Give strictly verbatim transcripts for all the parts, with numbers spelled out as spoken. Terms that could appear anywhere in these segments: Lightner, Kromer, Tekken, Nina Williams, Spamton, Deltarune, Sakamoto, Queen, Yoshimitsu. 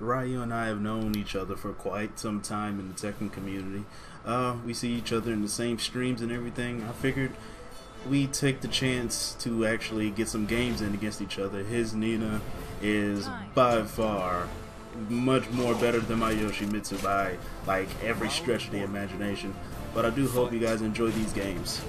Ryu and I have known each other for quite some time in the Tekken community. Uh, we see each other in the same streams and everything. I figured we take the chance to actually get some games in against each other. His Nina is by far much more better than my Yoshimitsu by like every stretch of the imagination. But I do hope you guys enjoy these games.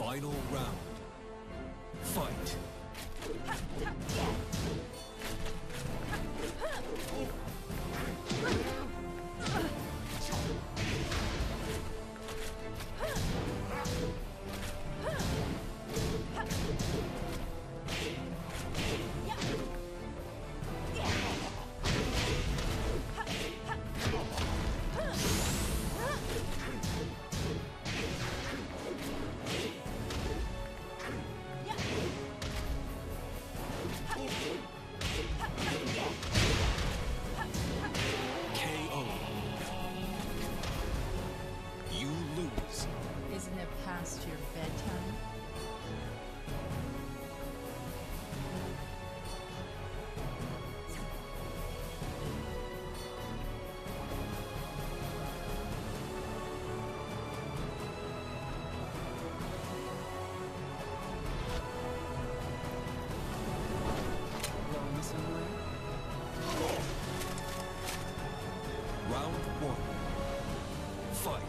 Final round. Fight. Fight.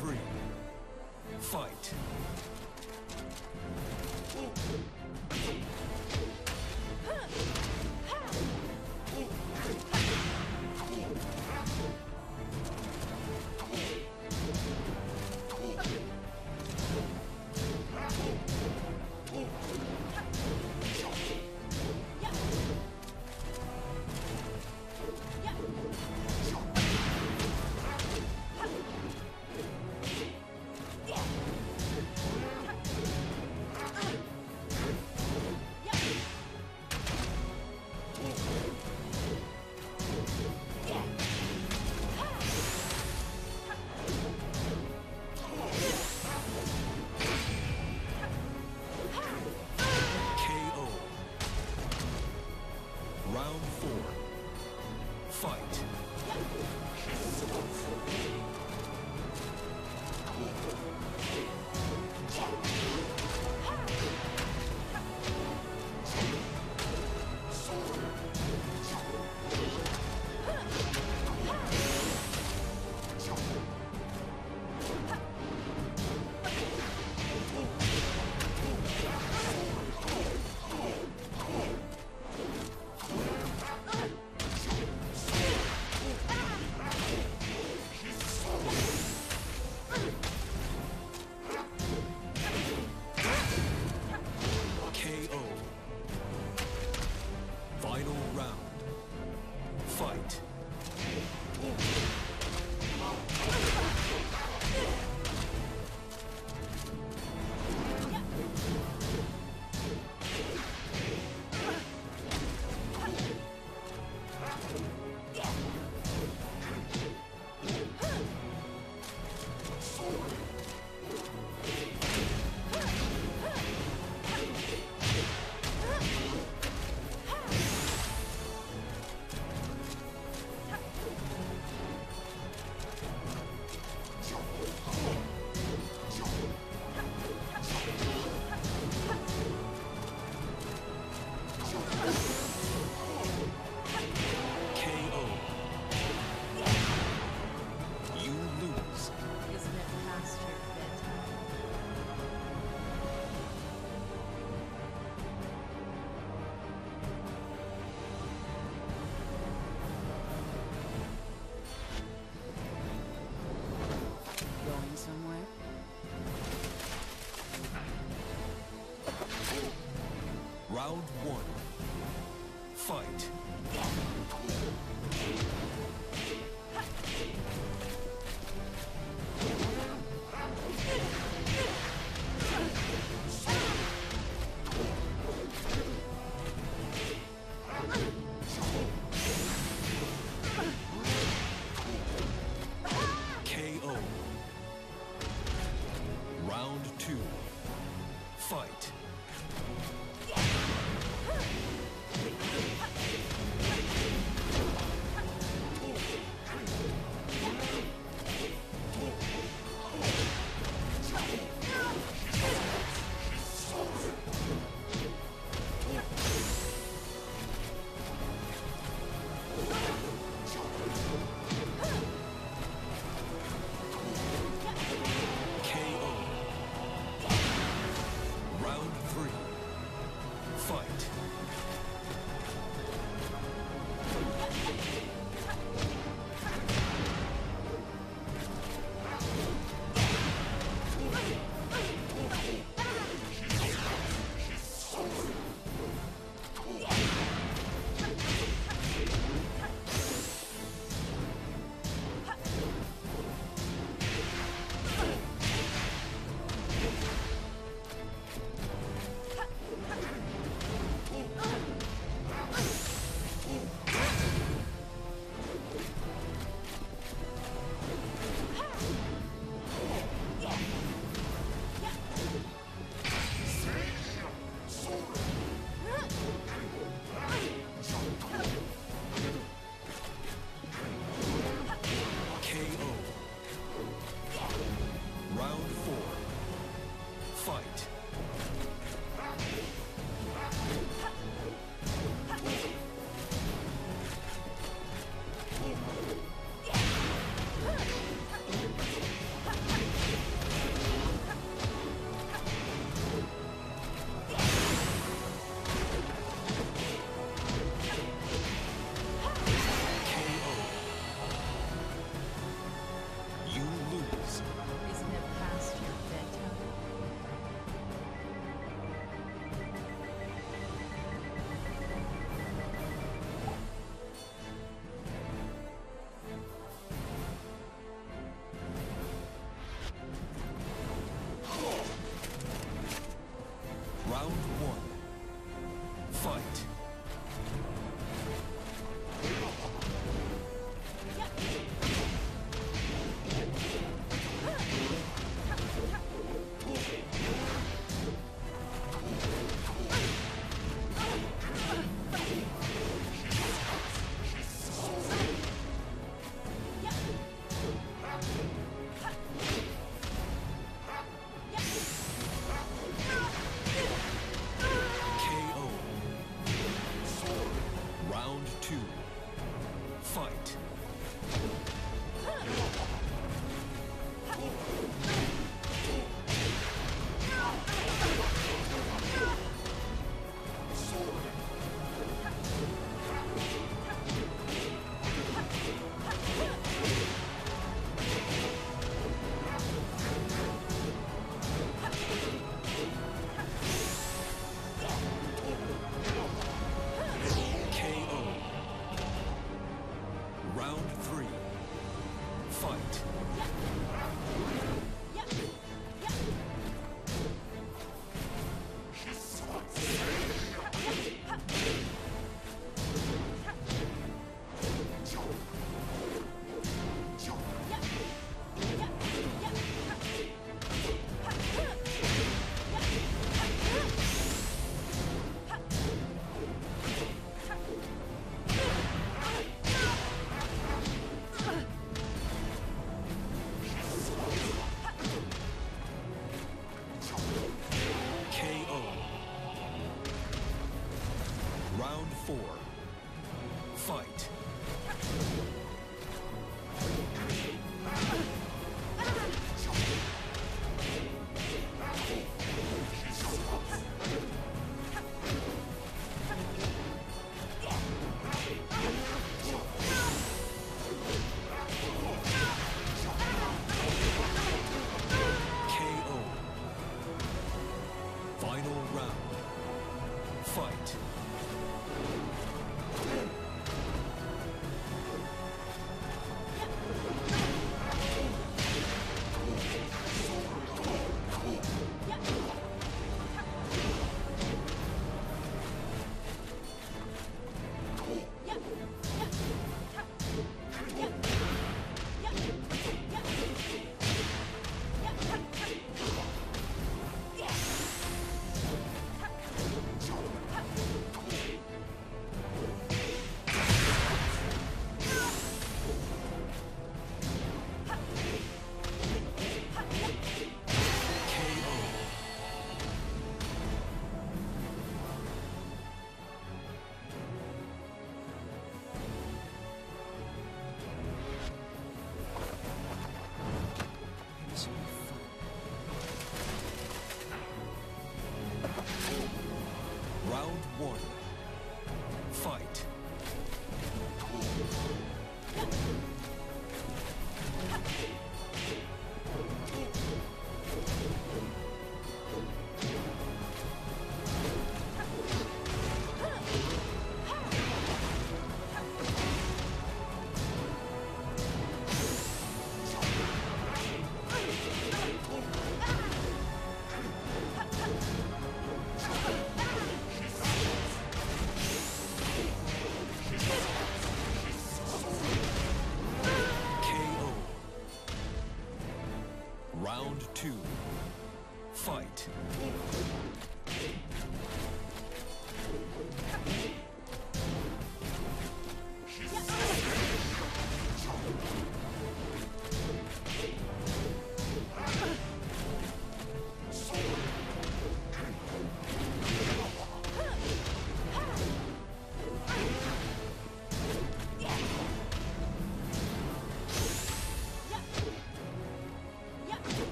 three. Fight.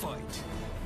fight.